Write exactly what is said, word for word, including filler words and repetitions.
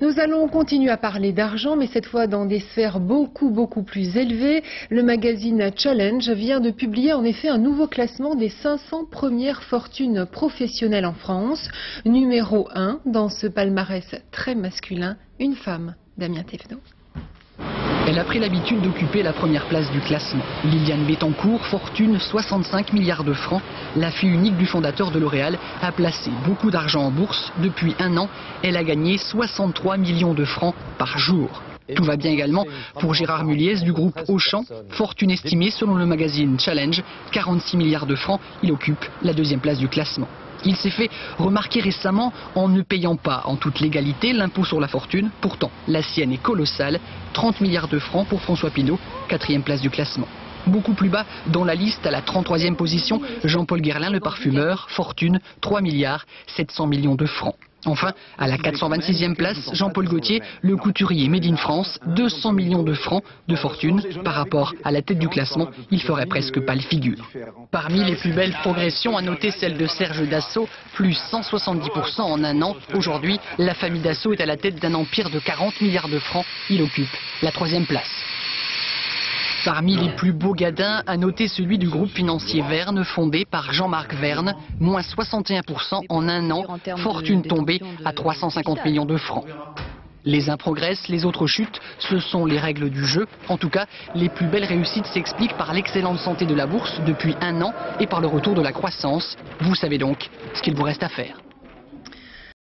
Nous allons continuer à parler d'argent, mais cette fois dans des sphères beaucoup, beaucoup plus élevées. Le magazine Challenge vient de publier en effet un nouveau classement des cinq cents premières fortunes professionnelles en France. Numéro un, dans ce palmarès très masculin, une femme, Damien Thévenot. Elle a pris l'habitude d'occuper la première place du classement. Liliane Bettencourt, fortune soixante-cinq milliards de francs, la fille unique du fondateur de L'Oréal, a placé beaucoup d'argent en bourse. Depuis un an, elle a gagné soixante-trois millions de francs par jour. Tout va bien également pour Gérard Mulliez du groupe Auchan, fortune estimée selon le magazine Challenge, quarante-six milliards de francs, il occupe la deuxième place du classement. Il s'est fait remarquer récemment en ne payant pas en toute légalité l'impôt sur la fortune. Pourtant, la sienne est colossale, trente milliards de francs pour François Pinault, quatrième place du classement. Beaucoup plus bas dans la liste, à la trente-troisième position, Jean-Paul Guerlain, le parfumeur, fortune, trois milliards sept cents millions de francs. Enfin, à la quatre cent vingt-sixième place, Jean-Paul Gaultier, le couturier made in France, deux cents millions de francs de fortune. Par rapport à la tête du classement, il ferait presque pâle figure. Parmi les plus belles progressions, à noter celle de Serge Dassault, plus cent soixante-dix pour cent en un an. Aujourd'hui, la famille Dassault est à la tête d'un empire de quarante milliards de francs. Il occupe la troisième place. Parmi les plus beaux gadins, à noter celui du groupe financier Vernes, fondé par Jean-Marc Vernes, moins soixante et un pour cent en un an, fortune tombée à trois cent cinquante millions de francs. Les uns progressent, les autres chutent, ce sont les règles du jeu. En tout cas, les plus belles réussites s'expliquent par l'excellente santé de la bourse depuis un an et par le retour de la croissance. Vous savez donc ce qu'il vous reste à faire.